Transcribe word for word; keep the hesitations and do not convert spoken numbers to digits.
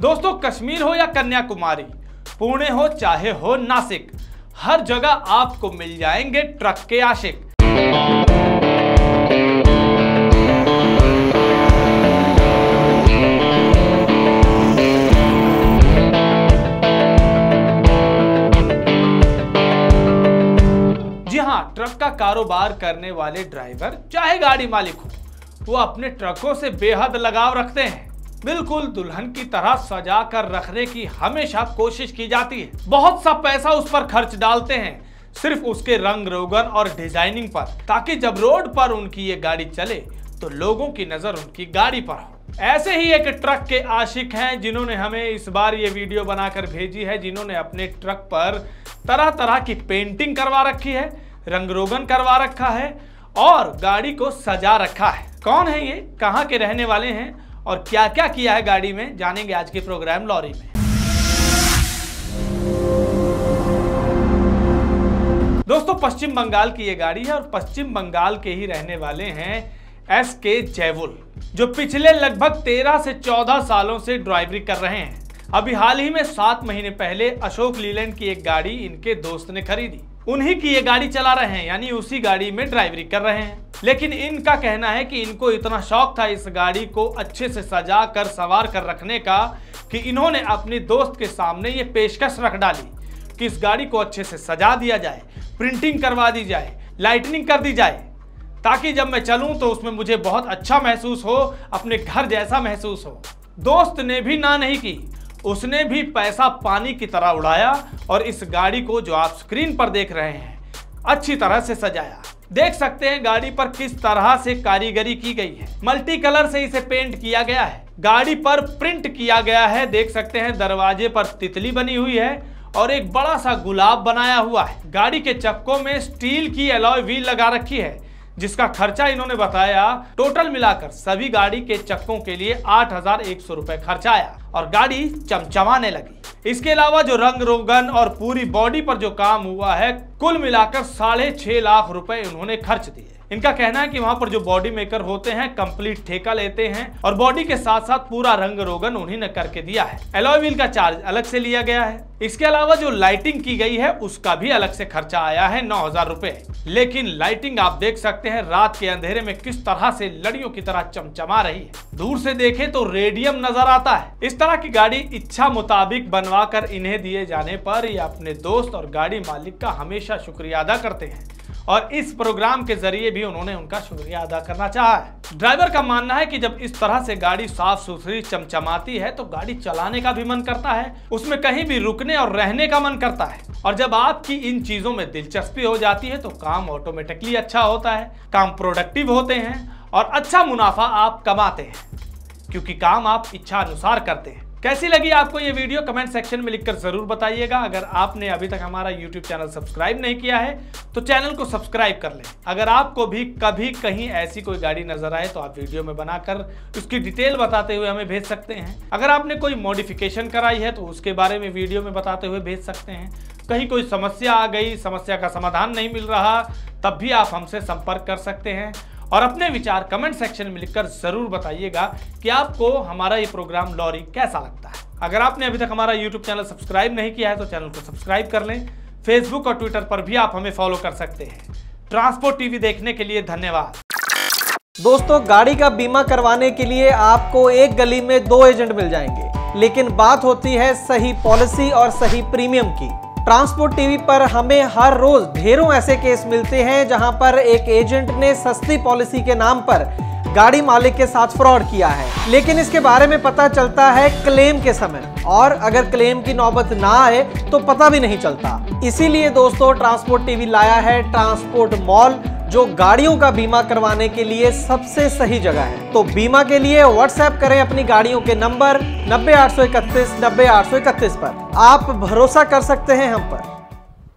दोस्तों, कश्मीर हो या कन्याकुमारी, पुणे हो चाहे हो नासिक, हर जगह आपको मिल जाएंगे ट्रक के आशिक। जी हाँ, ट्रक का कारोबार करने वाले ड्राइवर चाहे गाड़ी मालिक हो, वो अपने ट्रकों से बेहद लगाव रखते हैं। बिल्कुल दुल्हन की तरह सजा कर रखने की हमेशा कोशिश की जाती है। बहुत सा पैसा उस पर खर्च डालते हैं, सिर्फ उसके रंग रोगन और डिजाइनिंग पर, ताकि जब रोड पर उनकी ये गाड़ी चले तो लोगों की नजर उनकी गाड़ी पर हो। ऐसे ही एक ट्रक के आशिक हैं जिन्होंने हमें इस बार ये वीडियो बनाकर भेजी है, जिन्होंने अपने ट्रक पर तरह तरह की पेंटिंग करवा रखी है, रंग रोगन करवा रखा है और गाड़ी को सजा रखा है। कौन है ये, कहाँ के रहने वाले हैं और क्या क्या किया है गाड़ी में, जानेंगे आज के प्रोग्राम लॉरी में। दोस्तों, पश्चिम बंगाल की ये गाड़ी है और पश्चिम बंगाल के ही रहने वाले हैं एस के जयवुल, जो पिछले लगभग तेरह से चौदह सालों से ड्राइवरी कर रहे हैं। अभी हाल ही में सात महीने पहले अशोक लीलैंड की एक गाड़ी इनके दोस्त ने खरीदी। उन्हीं की ये गाड़ी चला रहे हैं, यानी उसी गाड़ी में ड्राइवरी कर रहे हैं। लेकिन इनका कहना है कि इनको इतना शौक था इस गाड़ी को अच्छे से सजा कर सवार कर रखने का कि इन्होंने अपने दोस्त के सामने ये पेशकश रख डाली कि इस गाड़ी को अच्छे से सजा दिया जाए, प्रिंटिंग करवा दी जाए, लाइटनिंग कर दी जाए, ताकि जब मैं चलूँ तो उसमें मुझे बहुत अच्छा महसूस हो, अपने घर जैसा महसूस हो। दोस्त ने भी ना नहीं की, उसने भी पैसा पानी की तरह उड़ाया और इस गाड़ी को, जो आप स्क्रीन पर देख रहे हैं, अच्छी तरह से सजाया। देख सकते हैं गाड़ी पर किस तरह से कारीगरी की गई है। मल्टी कलर से इसे पेंट किया गया है, गाड़ी पर प्रिंट किया गया है। देख सकते हैं दरवाजे पर तितली बनी हुई है और एक बड़ा सा गुलाब बनाया हुआ है। गाड़ी के चक्कों में स्टील की एलॉय व्हील लगा रखी है, जिसका खर्चा इन्होंने बताया, टोटल मिलाकर सभी गाड़ी के चक्कों के लिए आठ हजार एक सौ रुपए खर्च आया और गाड़ी चमचमाने लगी। इसके अलावा जो रंग रोगन और पूरी बॉडी पर जो काम हुआ है, कुल मिलाकर साढ़े छह लाख रुपए इन्होंने खर्च दिए। इनका कहना है कि वहाँ पर जो बॉडी मेकर होते हैं, कंप्लीट ठेका लेते हैं और बॉडी के साथ साथ पूरा रंग रोगन उन्हीं ने करके दिया है। एलॉय व्हील का चार्ज अलग से लिया गया है। इसके अलावा जो लाइटिंग की गई है उसका भी अलग से खर्चा आया है नौ हजार रुपए। लेकिन लाइटिंग आप देख सकते हैं रात के अंधेरे में किस तरह से लड़ियों की तरह चमचमा रही है। दूर से देखें तो रेडियम नजर आता है। इस तरह की गाड़ी इच्छा मुताबिक बनवा कर इन्हें दिए जाने पर ये अपने दोस्त और गाड़ी मालिक का हमेशा शुक्रिया अदा करते हैं और इस प्रोग्राम के जरिए भी उन्होंने उनका शुक्रिया अदा करना चाहा है। ड्राइवर का मानना है कि जब इस तरह से गाड़ी साफ सुथरी चमचमाती है तो गाड़ी चलाने का भी मन करता है, उसमें कहीं भी रुकने और रहने का मन करता है। और जब आपकी इन चीजों में दिलचस्पी हो जाती है तो काम ऑटोमेटिकली अच्छा होता है, काम प्रोडक्टिव होते हैं और अच्छा मुनाफा आप कमाते हैं, क्योंकि काम आप इच्छा अनुसार करते हैं। कैसी लगी आपको ये वीडियो, कमेंट सेक्शन में लिखकर जरूर बताइएगा। अगर आपने अभी तक हमारा यूट्यूब चैनल सब्सक्राइब नहीं किया है तो चैनल को सब्सक्राइब कर लें। अगर आपको भी कभी कहीं ऐसी कोई गाड़ी नजर आए तो आप वीडियो में बनाकर उसकी डिटेल बताते हुए हमें भेज सकते हैं। अगर आपने कोई मॉडिफिकेशन कराई है तो उसके बारे में वीडियो में बताते हुए भेज सकते हैं। कहीं कोई समस्या आ गई, समस्या का समाधान नहीं मिल रहा, तब भी आप हमसे संपर्क कर सकते हैं। और अपने विचार कमेंट सेक्शन में लिखकर जरूर बताइएगा कि आपको हमारा ये प्रोग्राम लॉरी कैसा लगता है। अगर आपने अभी तक हमारा यूट्यूब चैनल सब्सक्राइब नहीं किया है तो चैनल को सब्सक्राइब कर लें। फेसबुक और ट्विटर पर भी आप हमें फॉलो कर सकते हैं। ट्रांसपोर्ट टीवी देखने के लिए धन्यवाद। दोस्तों, गाड़ी का बीमा करवाने के लिए आपको एक गली में दो एजेंट मिल जाएंगे, लेकिन बात होती है सही पॉलिसी और सही प्रीमियम की। ट्रांसपोर्ट टीवी पर हमें हर रोज ढेरों ऐसे केस मिलते हैं जहां पर एक एजेंट ने सस्ती पॉलिसी के नाम पर गाड़ी मालिक के साथ फ्रॉड किया है, लेकिन इसके बारे में पता चलता है क्लेम के समय, और अगर क्लेम की नौबत ना आए तो पता भी नहीं चलता। इसीलिए दोस्तों, ट्रांसपोर्ट टीवी लाया है ट्रांसपोर्ट मॉल, जो गाड़ियों का बीमा करवाने के लिए सबसे सही जगह है। तो बीमा के लिए व्हाट्सएप करें अपनी गाड़ियों के नंबर नब्बे आठ सौ इकतीस नब्बे आठ सौ इकतीस पर। आप भरोसा कर सकते हैं हम पर।